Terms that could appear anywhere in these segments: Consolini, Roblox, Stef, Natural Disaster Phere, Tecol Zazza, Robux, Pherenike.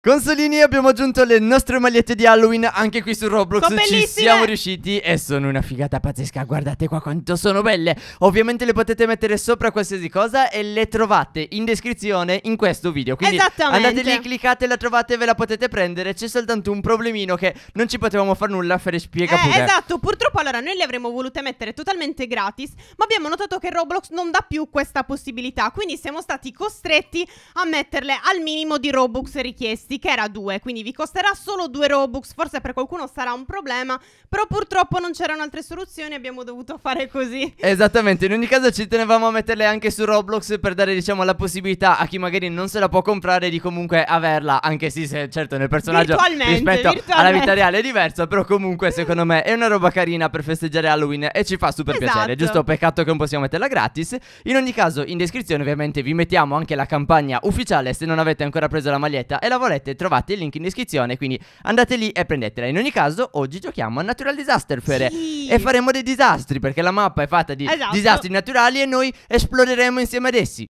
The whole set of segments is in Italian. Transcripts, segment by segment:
Consolini, abbiamo aggiunto le nostre magliette di Halloween anche qui su Roblox. Ci siamo riusciti e sono una figata pazzesca. Guardate qua quanto sono belle. Ovviamente le potete mettere sopra qualsiasi cosa e le trovate in descrizione in questo video. Quindi andate lì, cliccate, la trovate, ve la potete prendere. C'è soltanto un problemino che non ci potevamo far nulla. Fere, spiega pure. Esatto, purtroppo allora noi le avremmo volute mettere totalmente gratis, ma abbiamo notato che Roblox non dà più questa possibilità, quindi siamo stati costretti a metterle al minimo di Robux richiesti, che era 2, quindi vi costerà solo 2 Robux. Forse per qualcuno sarà un problema, però purtroppo non c'erano altre soluzioni, abbiamo dovuto fare così. Esattamente, in ogni caso ci tenevamo a metterle anche su Roblox per dare, diciamo, la possibilità a chi magari non se la può comprare di comunque averla, anche se certo nel personaggio rispetto alla vita reale è diversa, però comunque secondo me è una roba carina per festeggiare Halloween e ci fa super piacere, giusto? Peccato che non possiamo metterla gratis. In ogni caso in descrizione ovviamente vi mettiamo anche la campagna ufficiale, se non avete ancora preso la maglietta e la volete, trovate il link in descrizione, quindi andate lì e prendetela. In ogni caso oggi giochiamo a Natural Disaster Phere e faremo dei disastri, perché la mappa è fatta di disastri naturali e noi esploreremo insieme ad essi.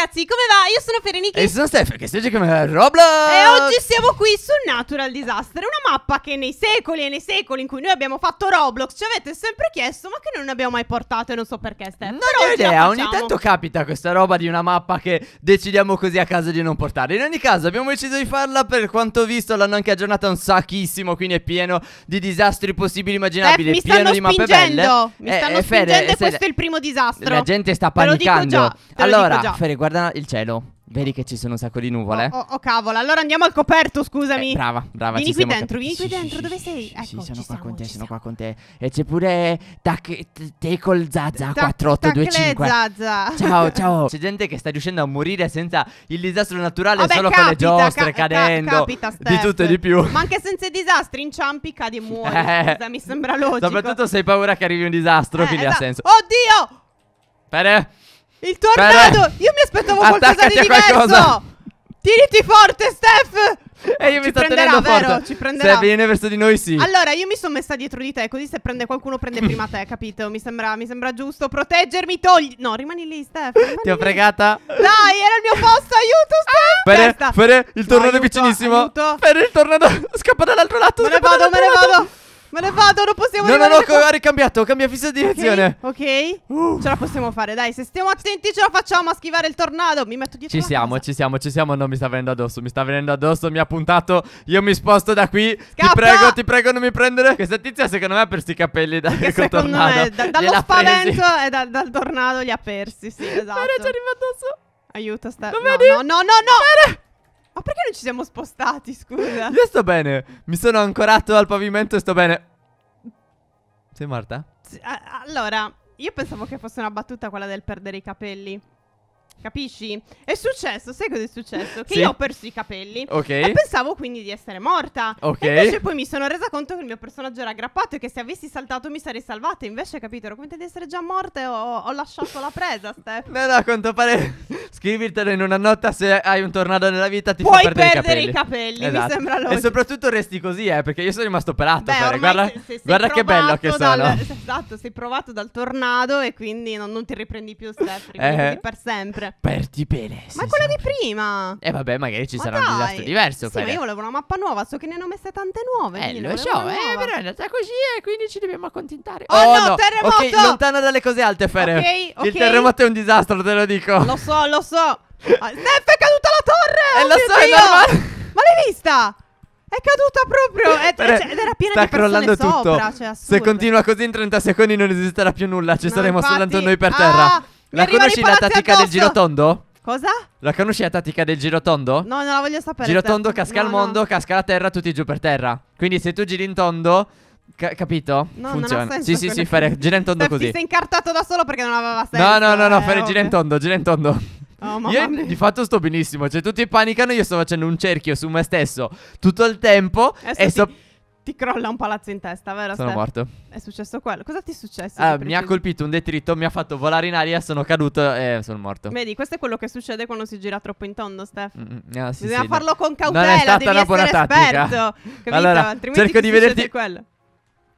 Ragazzi, come va? Io sono Pherenike e sono Stef, che stai giocando a Roblox e oggi siamo qui su Natural Disaster, una mappa che nei secoli e nei secoli in cui noi abbiamo fatto Roblox ci avete sempre chiesto, ma che noi non abbiamo mai portato e non so perché, Stef. Non ho idea, ogni tanto capita questa roba di una mappa che decidiamo così a caso di non portare. In ogni caso abbiamo deciso di farla, per quanto ho visto l'hanno anche aggiornata un sacchissimo, quindi è pieno di disastri possibili, immaginabili, Stef, pieno di mappe belle. Mi stanno spingendo e questo è il primo disastro. La gente sta panicando. Allora, Phere, guarda il cielo. Vedi che ci sono un sacco di nuvole? Oh cavolo, allora andiamo al coperto, scusami. Brava. Vieni qui dentro, dove sei? Ecco, sono qua con te, E c'è pure Tecol Zazza 4825. Ciao. C'è gente che sta riuscendo a morire senza il disastro naturale, solo con le giostre cadendo. Di tutto e di più. Ma anche senza i disastri, inciampi, cadi e muori. Mi sembra logico. Soprattutto se hai paura che arrivi un disastro, quindi ha senso. Oddio! Il tornado! Io mi aspettavo qualcosa di diverso! Tiriti forte, Stef! E io mi sto tenendo forte. Ci prenderà. Se viene verso di noi, sì. Allora, io mi sono messa dietro di te, così se prende qualcuno prende prima te, capito? Mi sembra giusto proteggermi, togli... No, rimani lì, Stef. Ti ho fregata. Dai, era il mio posto, aiuto, Stef! Phere, il tornado è vicinissimo. Phere, il tornado scappa dall'altro lato. Me ne vado, non possiamo No, ho ricambiato, cambia fissa direzione. Ok, ce la possiamo fare, dai. Se stiamo attenti ce la facciamo a schivare il tornado. Mi metto dietro. Ci siamo, no, mi sta venendo addosso, mi ha puntato. Io mi sposto da qui. Scappa. Ti prego non mi prendere. Questa tizia secondo me ha perso i capelli col tornado. Dallo spavento e dal tornado li ha persi, sì, esatto. Phere, ci arriva addosso. Aiuto, Stef. No. Phere. Ma perché non ci siamo spostati, scusa? Io sto bene, mi sono ancorato al pavimento e sto bene. Sei morta? Allora, io pensavo che fosse una battuta quella del perdere i capelli. Capisci? È successo, sai cosa è successo? Che io ho perso i capelli e pensavo quindi di essere morta. E invece poi mi sono resa conto che il mio personaggio era aggrappato e che se avessi saltato mi sarei salvata. Invece, capito, ero convinta di essere già morta e ho lasciato la presa, Stef. No, a quanto pare scrivertelo in una nota, se hai un tornado nella vita ti puoi perdere i capelli, mi sembra logico. E soprattutto resti così, perché io sono rimasto operato. Guarda che bello che sono. Esatto, sei provato dal tornado e quindi non ti riprendi più, Stef, riprendi per sempre. Perdi bene. Ma quella di prima. E vabbè, magari ci sarà un disastro diverso. Sì, ma io volevo una mappa nuova, so che ne hanno messe tante nuove. Lo so, però è andata così e quindi ci dobbiamo accontentare. Oh no, terremoto! Ok, lontana dalle cose alte, Phere. Il terremoto è un disastro, te lo dico. Lo so. Stef, è caduta la torre! Lo so, è normale. Ma l'hai vista? È caduta proprio. Ed era piena di persone crollando sopra, tutto. Cioè, se continua così in 30 secondi non esisterà più nulla. Ci saremo soltanto noi per terra. La conosci la tattica del girotondo? Cosa? La conosci la tattica del girotondo? No, non la voglio sapere. Girotondo, casca il mondo, casca la terra, tutti giù per terra. Quindi se tu giri in tondo, capito? No, funziona. Non ha senso. Sì, Phere, gira in tondo così. Ti sei incartato da solo perché non aveva senso. No, Phere, gira in tondo. Io di fatto sto benissimo, cioè tutti panicano, io sto facendo un cerchio su me stesso tutto il tempo e sto... ti crolla un palazzo in testa, vero? Sono morto. È successo quello. Cosa ti è successo? Mi ha colpito un detrito, mi ha fatto volare in aria, sono caduto e sono morto. Vedi, questo è quello che succede quando si gira troppo in tondo, Stef. Sì, bisogna farlo con cautela, non è stata devi una buona essere tattica. Esperto. Capito? Allora, altrimenti cerco di vederti quello.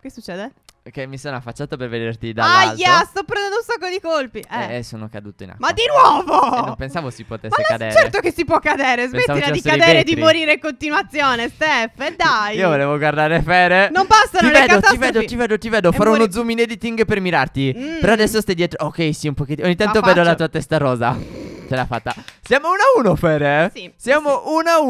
Che succede? Che mi sono affacciato per vederti dall'alto. Ahia, sto prendendo un sacco di colpi. Sono caduto in acqua. Ma di nuovo? Non pensavo si potesse cadere. Certo che si può cadere. Smettila di cadere e di morire in continuazione, Stef. Dai. Io volevo guardare Fere. Non bastano le catastrofi. Ti vedo. Farò uno zoom in editing per mirarti. Però adesso stai dietro. Ok, sì, un pochettino. Ogni tanto vedo la tua testa rosa. Ce l'ha fatta. Siamo 1-1, Fere. Sì. Siamo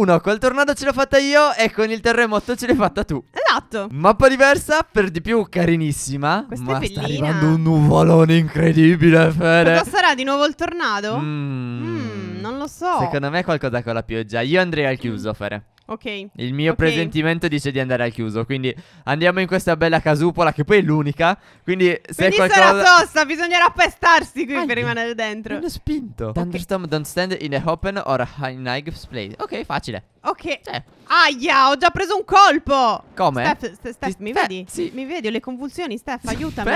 1-1. Col tornado ce l'ho fatta io e con il terremoto ce l'hai fatta tu. Esatto. Mappa diversa, per di più carinissima. Questa ma è bellina. Sta arrivando un nuvolone incredibile, Fere. Cosa sarà, di nuovo il tornado? Non lo so. Secondo me è qualcosa con la pioggia. Io andrei al chiuso, Fere. Ok. Il mio presentimento dice di andare al chiuso. Quindi andiamo in questa bella casupola, che poi è l'unica. Quindi qualcosa... sarà tosta. Bisognerà pestarsi qui per rimanere dentro. L'ho spinto. Thunderstorm don't stand in the open or in high place. Ok, facile. Ok. Aia, ho già preso un colpo. Come? Stef, mi vedi? Sì. Mi vedi? Ho le convulsioni, Stef, aiutami.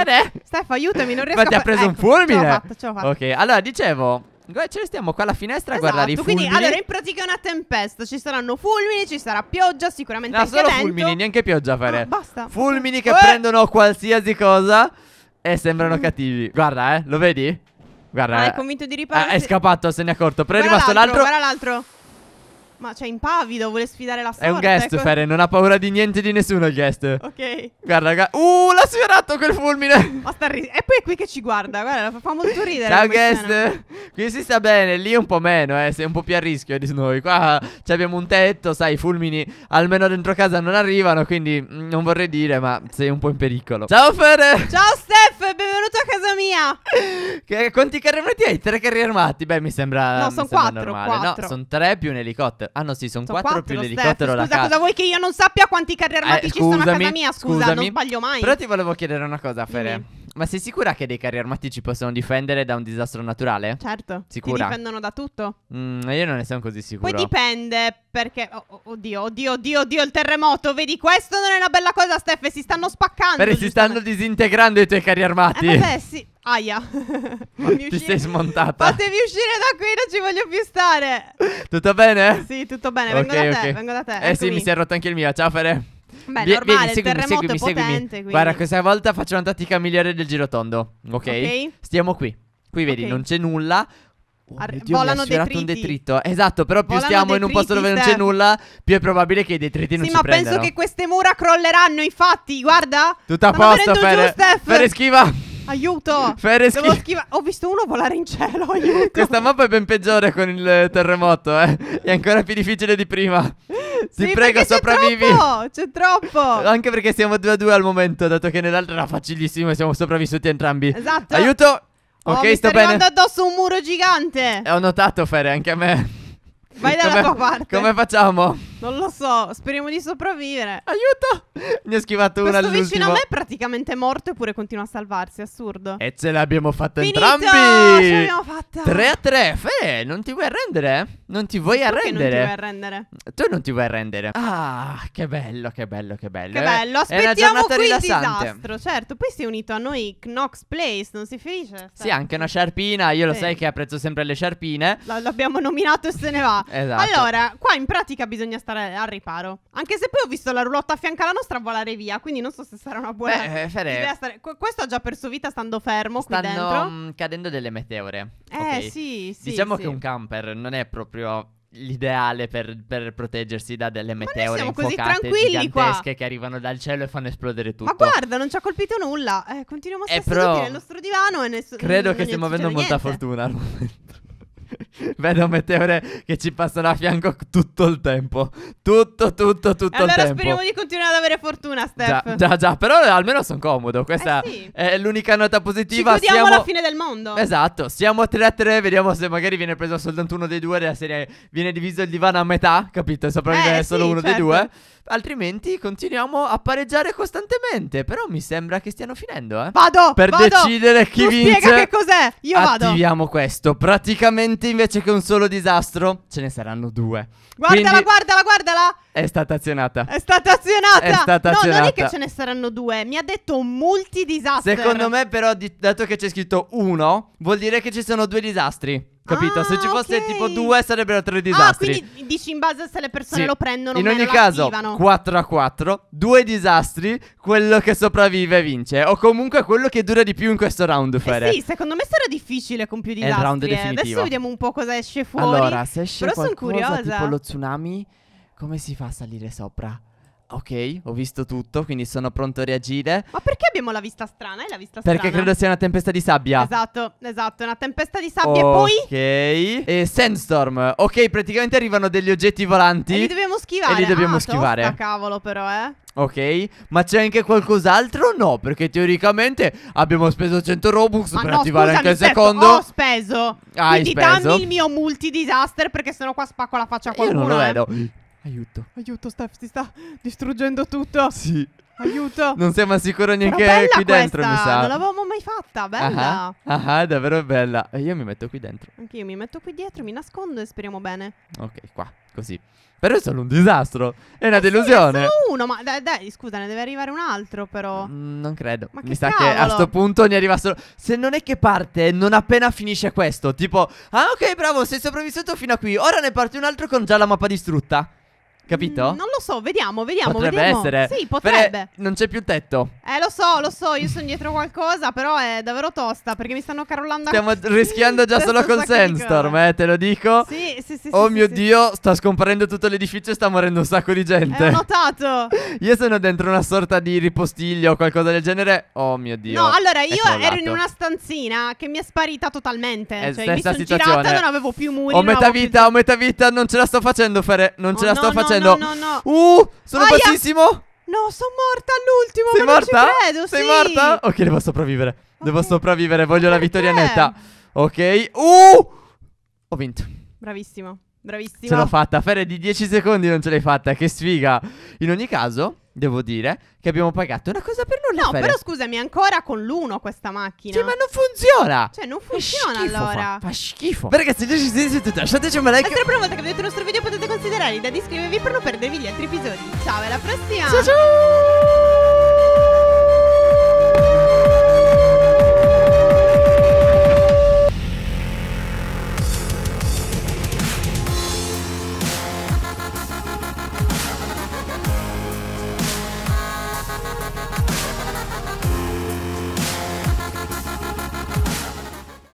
Stef, aiutami, non riesco. Ma ti ha preso un fulmine. Ce l'ho fatta. Ok, allora dicevo... ce ne stiamo qua alla finestra a guardare i fulmini. Quindi allora in pratica è una tempesta. Ci saranno fulmini, ci sarà pioggia, sicuramente. No, solo fulmini, neanche pioggia, Fere. Basta. Fulmini che prendono qualsiasi cosa e sembrano cattivi. Guarda, lo vedi? Guarda. È convinto di riparare. È scappato, se ne è accorto. Però è rimasto l'altro. Guarda l'altro. Ma c'è impavido, vuole sfidare la sorte. È un guest, Fere, non ha paura di niente, di nessuno il guest. Ok. Guarda, l'ha sfiorato quel fulmine. Ma sta ridendo. E poi è qui che ci guarda, guarda, fa molto ridere. Ciao guest. Qui si sta bene, lì un po' meno, sei un po' più a rischio di noi. Qua abbiamo un tetto, sai, i fulmini almeno dentro casa non arrivano, quindi non vorrei dire, ma sei un po' in pericolo. Ciao Fere. Ciao Stef, benvenuto a casa mia. Quanti carri armati hai? 3 carri armati? Beh, mi sembra... No, sono 4. No, sono 3 più un elicottero. Ah no, sì, sono 4 più l'elicottero. Scusa, cosa vuoi che io non sappia quanti carri armati ci sono a casa mia? Scusa, non sbaglio mai. Però ti volevo chiedere una cosa, Fere. Ma sei sicura che dei carri armati ci possono difendere da un disastro naturale? Certo. Sicura? Ti difendono da tutto. Io non ne sono così sicuro. Poi dipende, perché... Oddio, il terremoto. Vedi, questo non è una bella cosa, Stef. Si stanno spaccando. Fere, si stanno disintegrando i tuoi carri armati. Vabbè, sì. Aia. Ti sei smontata. Fatevi uscire da qui, non ci voglio più stare. Tutto bene? Sì, tutto bene. Vengo da te. Sì, mi si è rotto anche il mio. Ciao, Fere. Beh, normale, il terremoto è potente. Guarda, questa volta faccio una tattica migliore del girotondo. Ok? Stiamo qui. Qui vedi, non c'è nulla. Volano detriti. Un detrito. Esatto, però più stiamo in un posto dove non c'è nulla, più è probabile che i detriti non ci prendano. Sì, ma penso che queste mura crolleranno, infatti. Guarda. Tutto a posto, Fere. Fere, schiva. Aiuto! Fere, ho visto uno volare in cielo, aiuto! Questa mappa è ben peggiore con il terremoto, è ancora più difficile di prima. Ti prego, sopravvivi! C'è troppo! Anche perché siamo 2-2 al momento, dato che nell'altra era facilissimo e siamo sopravvissuti entrambi. Esatto! Aiuto! Ok, mi sto bene! Mi sta arrivando addosso un muro gigante! Ho notato, Fere, anche a me. Vai dalla tua parte. Come facciamo? Non lo so, speriamo di sopravvivere. Aiuto! Ne ho schivato una all'ultimo. Questo vicino a me è praticamente morto, eppure continua a salvarsi, assurdo. E ce l'abbiamo fatta entrambi. Ce l'abbiamo fatta. 3-3. Fere, non ti vuoi arrendere? Tu non ti vuoi arrendere. Ah, che bello. Che bello, aspettiamo qui il disastro, certo. Poi si è unito a noi Knox Place, non si finisce? Sì, anche una sciarpina, io lo sai che apprezzo sempre le sciarpine. L'abbiamo nominato e se ne va. Esatto. Allora, qua in pratica bisogna stare al riparo. Anche se poi ho visto la roulotte a fianco alla nostra volare via, quindi non so se sarà una buona idea stare... Questo ha già perso vita stando fermo. Stanno cadendo delle meteore. Sì. Diciamo che un camper non è proprio l'ideale per proteggersi da delle meteore infuocate gigantesche che arrivano dal cielo e fanno esplodere tutto. Ma guarda, non ci ha colpito nulla. Continuiamo a seduti nel nostro divano e credo che stiamo avendo molta fortuna al momento. Vedo meteore che ci passano a fianco tutto il tempo. Tutto il tempo. Allora speriamo di continuare ad avere fortuna, Stef. Già. Però almeno sono comodo. Questa è l'unica nota positiva. Ci godiamo alla fine del mondo. Esatto. Siamo 3-3. Vediamo se magari viene preso soltanto uno dei due. La serie viene diviso il divano a metà. Capito? Sopravvive solo uno dei due. Altrimenti continuiamo a pareggiare costantemente. Però mi sembra che stiano finendo. Vado. Decidere chi vince. Spiega che cos'è. Io vado. Attiviamo questo. Praticamente invece che un solo disastro ce ne saranno 2. Guardala, quindi... guardala È stata azionata. È stata azionata. È stata azionata. No, non è che ce ne saranno due. Mi ha detto multidisaster. Secondo me però, dato che c'è scritto uno, vuol dire che ci sono due disastri. Capito? Ah, se ci fosse tipo due, sarebbero tre disastri. Ah, quindi dici in base a se le persone lo prendono o meno. In ogni caso, 4-4, due disastri, quello che sopravvive vince. O comunque quello che dura di più in questo round, Fere. Sì, secondo me sarà difficile con più disastri. È il round definitivo. Adesso vediamo un po' cosa esce fuori. Allora, se esce però qualcosa, sono curiosa, tipo lo tsunami, come si fa a salire sopra? Ok, ho visto tutto, quindi sono pronto a reagire. Ma perché abbiamo la vista strana? È la vista strana? Perché credo sia una tempesta di sabbia. Esatto, esatto, una tempesta di sabbia. E poi? Ok, e sandstorm. Ok, praticamente arrivano degli oggetti volanti e li dobbiamo schivare. E li dobbiamo schivare. Tosta, cavolo, però, ok, ma c'è anche qualcos'altro? No, perché teoricamente abbiamo speso 100 Robux per attivare anche il secondo. Ho speso. Quindi dammi il mio multidisaster, perché sennò qua spacco la faccia a qualcuno. Io non lo vedo. Aiuto. Aiuto, Stef, si sta distruggendo tutto. Sì. Aiuto. Non siamo sicuri neanche qui dentro, mi sa. Non l'avevamo mai fatta, bella. Ah, è davvero bella. E io mi metto qui dentro. Anche io mi metto qui dietro, mi nascondo e speriamo bene. Ok, qua, così. Però è solo un disastro. È una delusione. Sì, è solo uno, ma dai, scusa, ne deve arrivare un altro, però. Non credo. Ma mi sa che a sto punto ne arriva solo. Se non è che parte, non appena finisce questo. Tipo, ah, ok, bravo, sei sopravvissuto fino a qui. Ora ne parte un altro con già la mappa distrutta. Capito? Non lo so, vediamo. Potrebbe essere. Sì, potrebbe. Però non c'è più il tetto. Lo so, io sono dietro qualcosa, però è davvero tosta, perché mi stanno carollando. Stiamo rischiando già solo con Sandstorm, te lo dico. Sì. Oh mio Dio, sta scomparendo tutto l'edificio e sta morendo un sacco di gente. Ho notato. Io sono dentro una sorta di ripostiglio o qualcosa del genere. Oh mio Dio. No, allora io ero in una stanzina che mi è sparita totalmente. Cioè mi sono girata, non avevo più muri. Ho metà vita, non ce la sto facendo, Fere. Non ce la sto facendo. No. Sono bassissimo. No, sono morta all'ultimo. Sei morta? Non ci credo, sei morta? Ok, devo sopravvivere. Okay. Devo sopravvivere. Voglio la vittoria netta. Ok. Ho vinto. Bravissimo. Ce l'ho fatta. Fere, di 10 secondi non ce l'hai fatta. Che sfiga. In ogni caso, devo dire che abbiamo pagato una cosa per nulla. No, Fere, però scusami, ancora con l'1 questa macchina. Sì, ma non funziona. Cioè, non funziona, schifo, allora. Fa schifo. Beh, ragazzi, lasciateci un like. La prima volta che vedete il nostro video potete considerare di iscrivervi per non perdervi gli altri episodi. Ciao, alla prossima. Ciao.